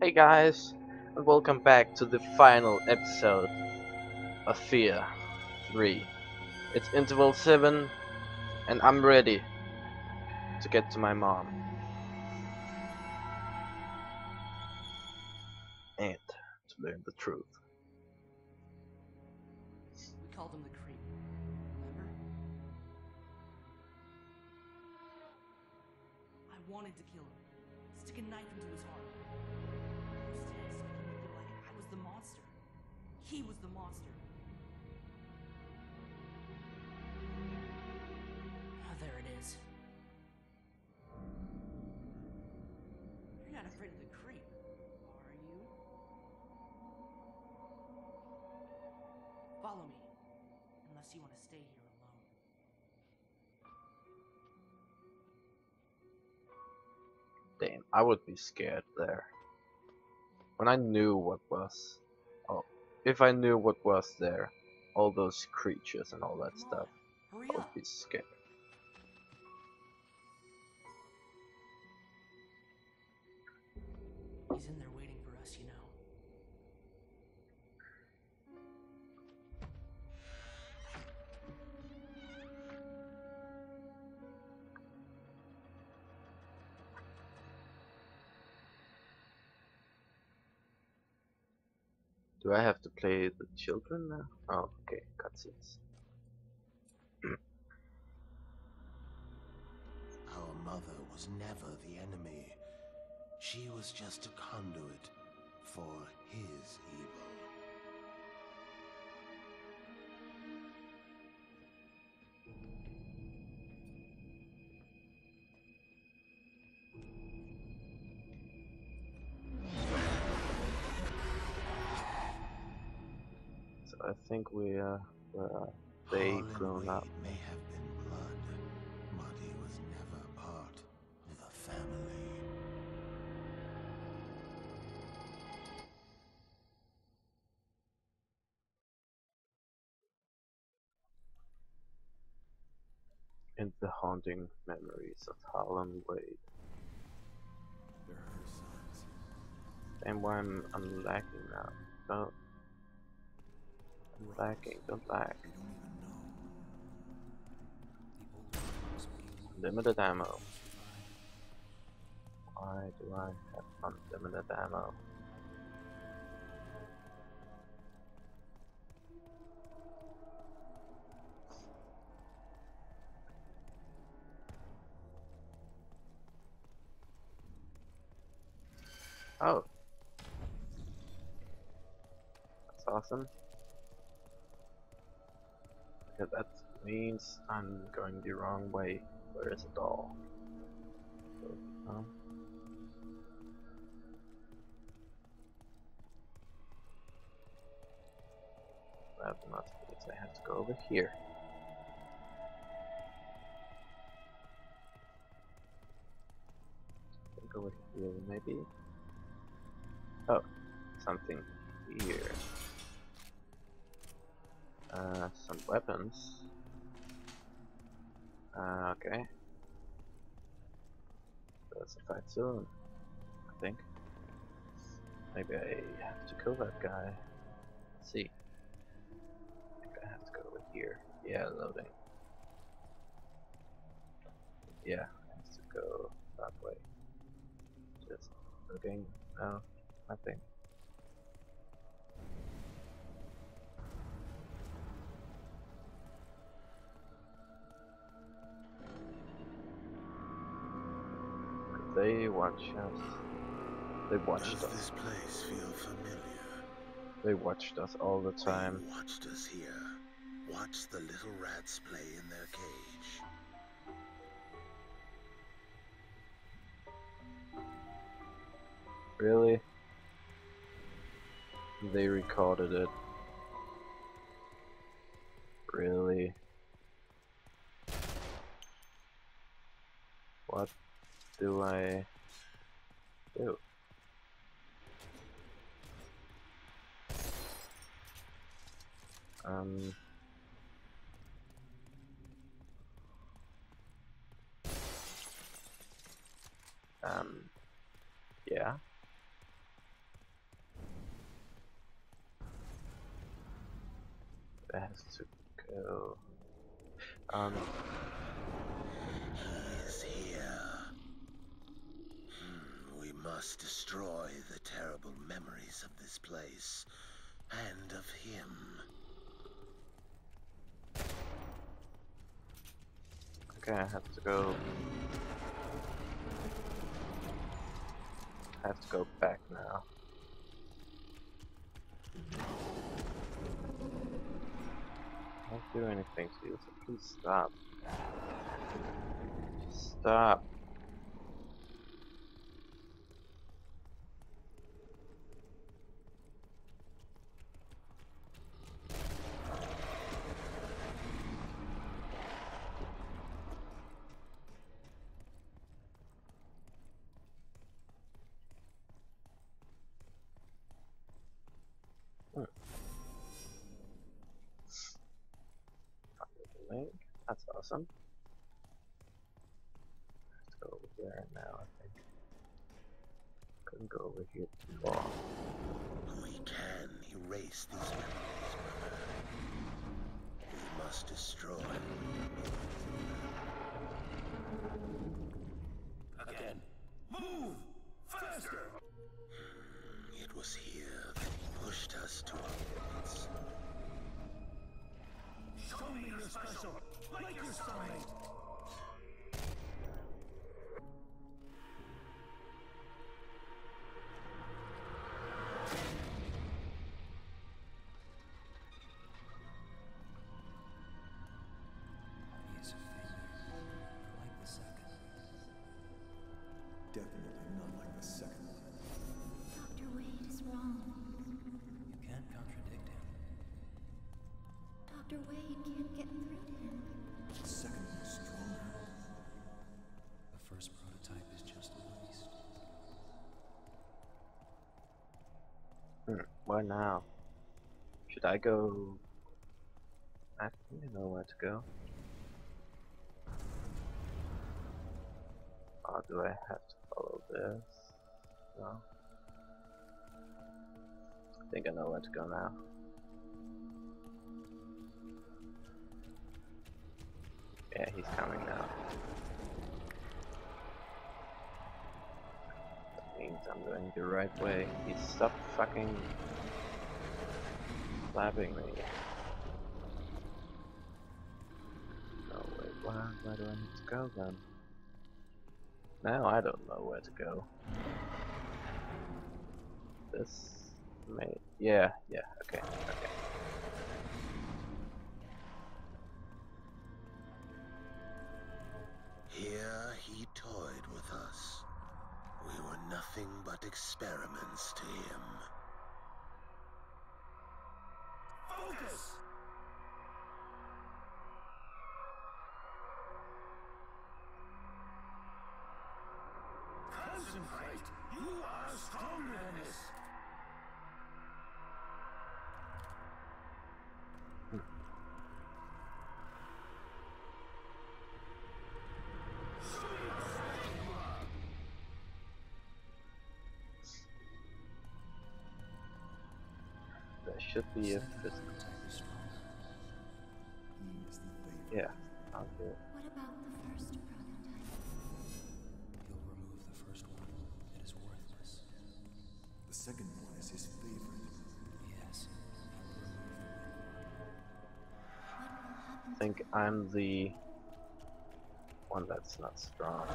Hey guys, and welcome back to the final episode of Fear 3. It's interval 7, and I'm ready to get to my mom. And to learn the truth. We called him the creep, remember? I wanted to kill him, stick a knife into his heart. He was the monster. Oh, there it is. You're not afraid of the creep, are you? Follow me, unless you want to stay here alone. Damn, I would be scared there. When I knew what was... If I knew what was there, all those creatures and all that stuff, I would be scared. He's in there waiting for us, you know. Do I have to play the children now? Oh, okay, cutscenes. Our mother was never the enemy. She was just a conduit for his evil. I think we they grown up. It may have been blood, but he was never part of the family. And the haunting memories of Harlan Wade. They're her sons. And why I'm lacking now. Oh. Don't lag. Limited ammo. Why do I have unlimited ammo? Oh. That's awesome. That means I'm going the wrong way. Where is it all? Huh? That's not because I have to go over here. I think over here maybe. Oh, something here. Some weapons. Okay. That's a fight soon, I think. Maybe I have to kill that guy. Let's see. I think I have to go over here. Yeah, loading. Yeah, I have to go that way. Just looking. No, nothing. They watch us. They watched us. Does this place feel familiar? They watched us all the time. They watched us here. Watched the little rats play in their cage. Really? They recorded it. Really? What? Do I do? Yeah. to go. He's here. We must destroy the terrible memories of this place and of him. Okay, I have to go. I have to go back now. I can't do anything to you, so please stop. Stop. That's awesome. Let's go over there now, I think. Couldn't go over here too far. We can erase these memories, brother. We must destroy them. Again. Move! Faster! It was here that he pushed us to our limits. Show me your special! Like your sign! He's a figure. Like the second. Definitely not like the second one. Dr. Wade is wrong. You can't contradict him. Dr. Wade can't get through to him. The second one is stronger. The first prototype is just released. Why now? Should I go? I don't even know where to go. Or do I have to follow this? No. I think I know where to go now. Yeah, he's coming now. That means I'm going the right way. He stopped fucking slapping me. No, wait, where do I need to go then? Now I don't know where to go. This may... yeah, okay. Here he toyed with us. We were nothing but experiments to him. Focus! Concentrate! You are stronger than this! Should be a physical type. Yeah, I'll do it. What about the first prototype? You'll remove the first one. It is worthless. The second one is his favorite. Yes. I think I'm the one that's not strong.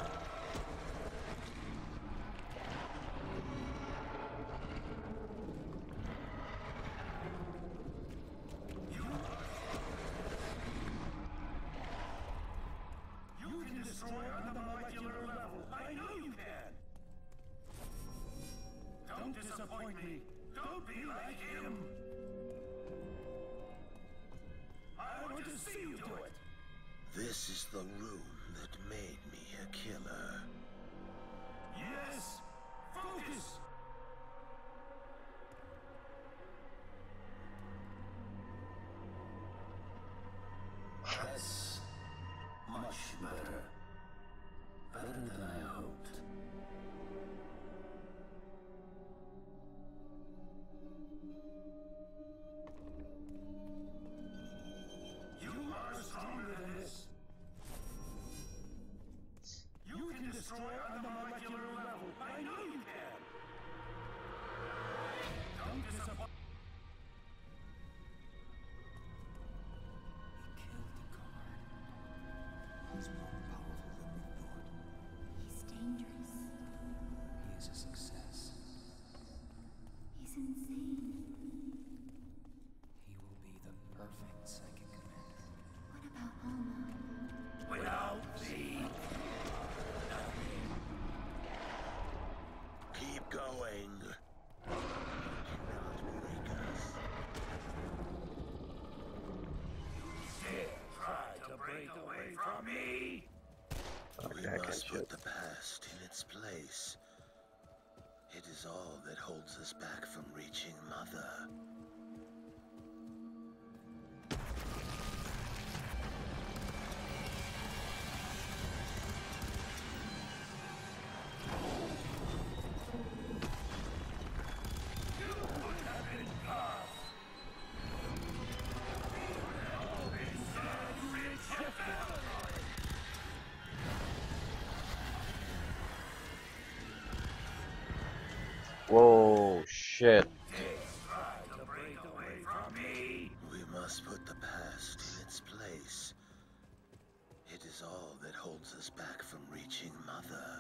Don't be like him! I want to see you do it! This is the room that made me a killer. Yes! Focus! Yes. Much better. Better than I hoped. destroy on the molecular level. I know you can! Don't disappoint. He killed the guard. He's more powerful than we thought. He's dangerous. He is a success. He's insane. He will be the perfect psychic commander. What about Alma? Without thee! Keep going. You cannot break us. You dare try to break away from me? We must put the past in its place. It is all that holds us back from reaching Mother. Whoa, shit. We must put the past in its place. It is all that holds us back from reaching Mother.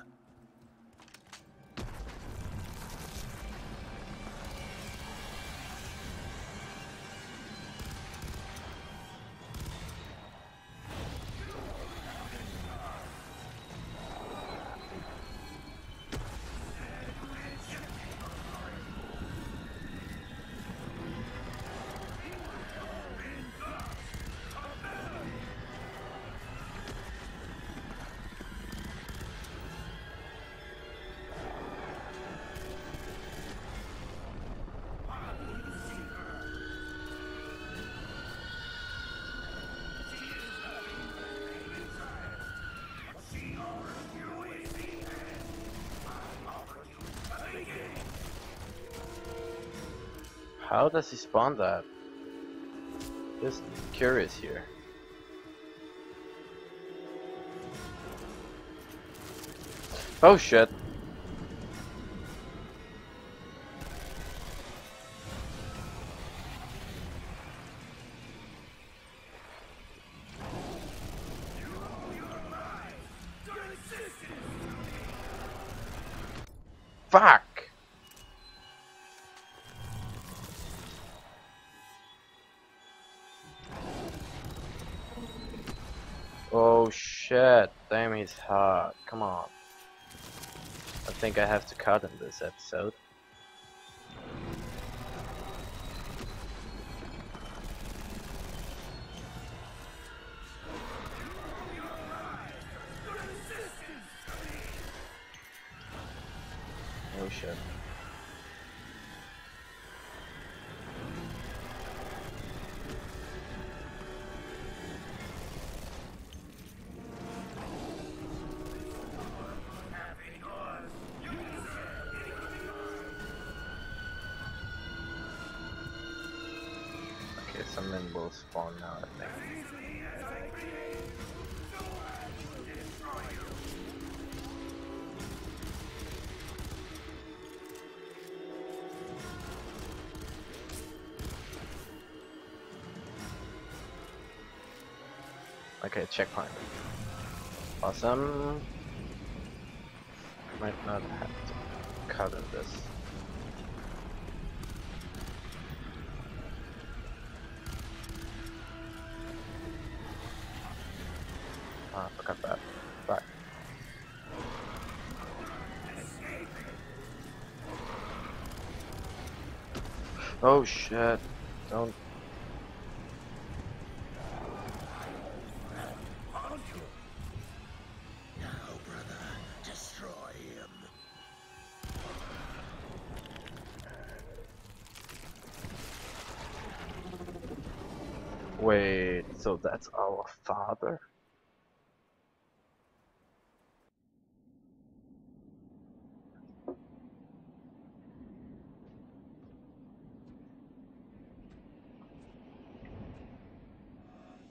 How does he spawn that? Just curious here. Oh shit. Fuck! Oh shit, damn he's hot, come on. I think I have to cut him this episode. Oh shit. Some men will spawn now, I think. Okay, checkpoint. Awesome. Might not have to cut in this. Ah, I forgot that. Back. Oh shit. Don't. Now, brother, destroy him. Wait, so that's our father?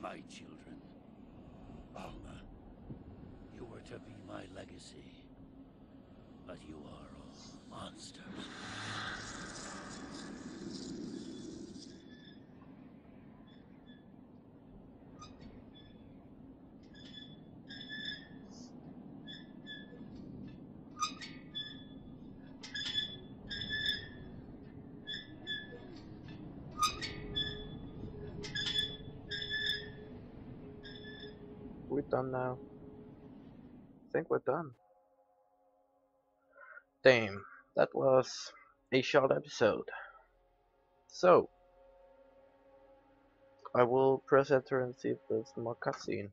My children, Alma, you were to be my legacy. But you are all monsters. We're done now. I think we're done. Damn, that was a short episode. So I will press enter and see if there's more cutscene.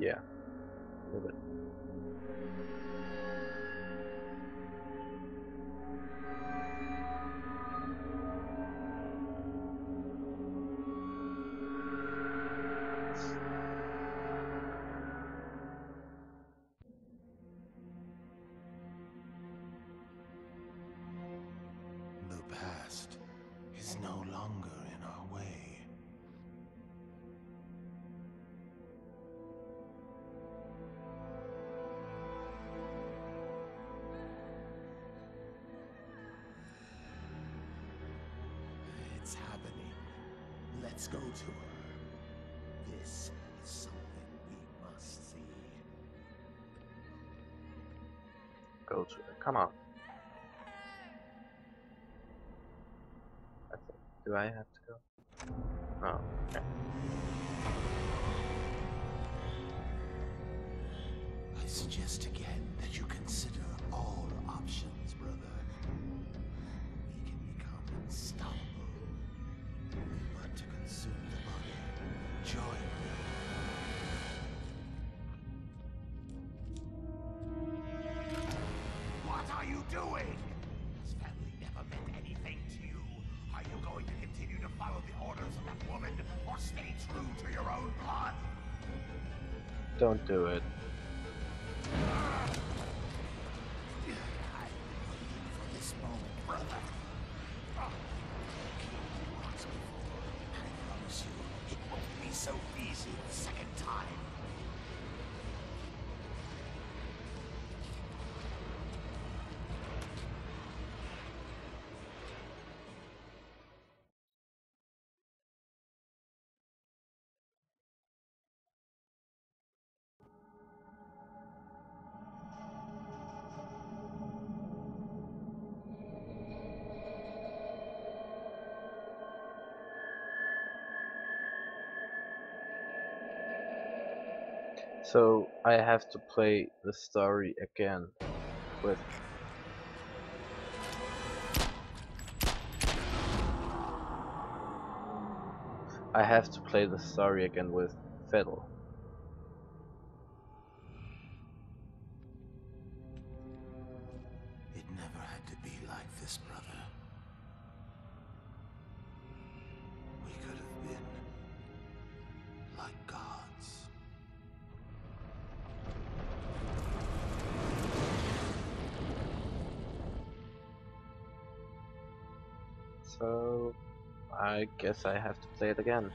Yeah. Leave it. Let's go to her. This is something we must see. Go to her. Come on. I think, do I have to go? Oh, okay. I suggest again that you consider all options, brother. We can become unstoppable. To consume the body, join me. What are you doing? This family never meant anything to you. Are you going to continue to follow the orders of that woman, or stay true to your own blood? Don't do it. I've been waiting for this moment, brother. It won't be so easy the second time. So I have to play the story again with Fettel. It never had to be like this, brother. We could have been like gods. So I guess I have to play it again.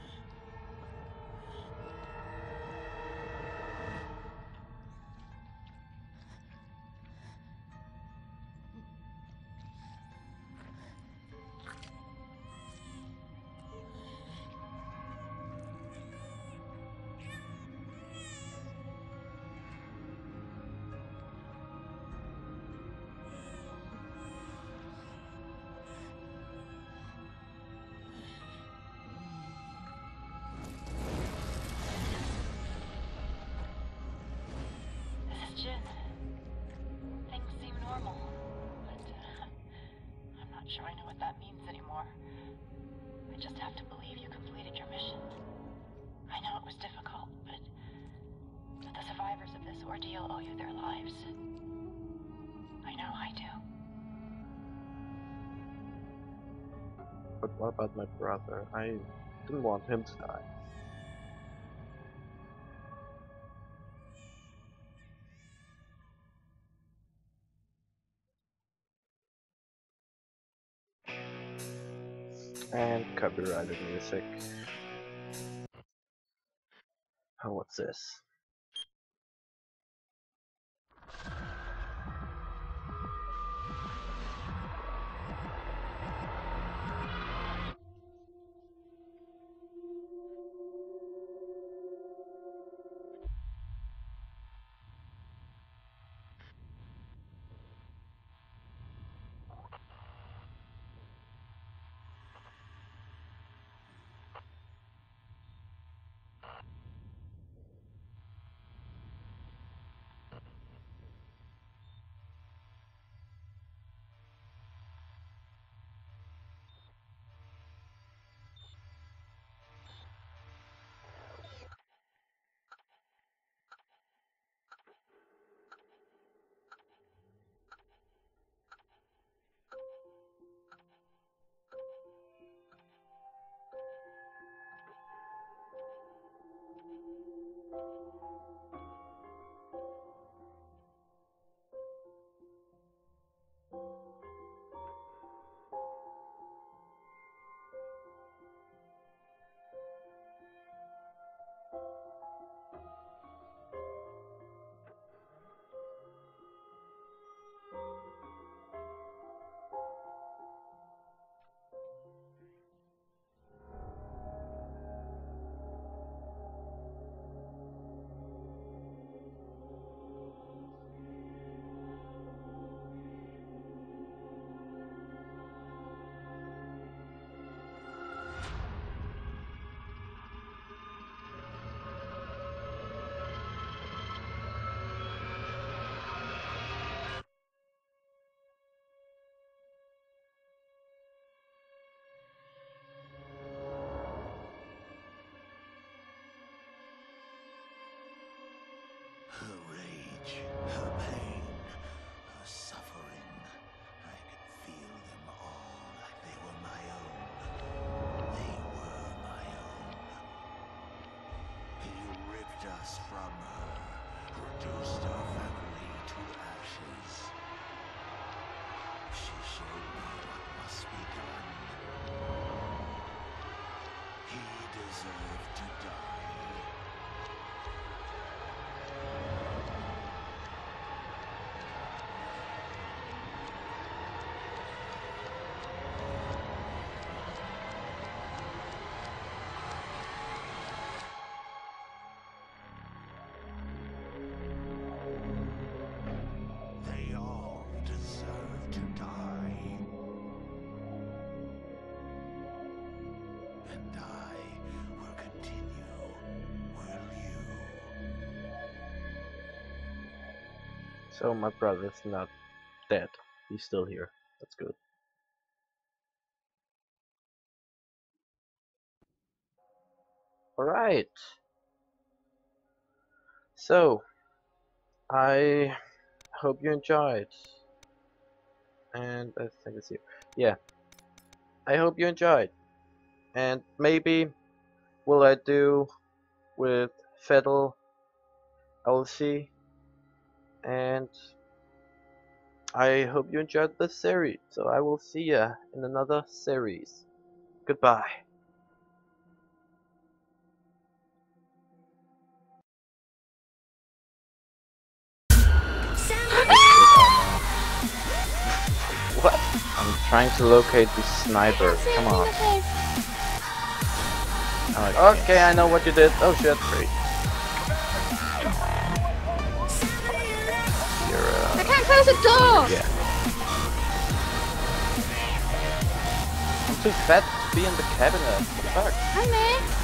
Things seem normal, but I'm not sure I know what that means anymore. I just have to believe you completed your mission. I know it was difficult, but the survivors of this ordeal owe you their lives. I know I do. But what about my brother? I didn't want him to die. And copyrighted music. Oh, what's this? her rage, her pain, her suffering. I could feel them all. They were my own. They were my own. He ripped us from her, reduced our family to ashes. She showed me what must be done. He deserved to die. So my brother's not dead. He's still here. That's good. Alright. So, I hope you enjoyed. And I think it's here. Yeah. I hope you enjoyed. And maybe will I do with Fetal LC. And I hope you enjoyed this series, so I will see ya in another series. Goodbye. What? I'm trying to locate the sniper. Come on. Okay, I know what you did. Oh shit, great. Close the door! Yeah. I'm too fat to be in the cabinet. What the fuck? Hi, man.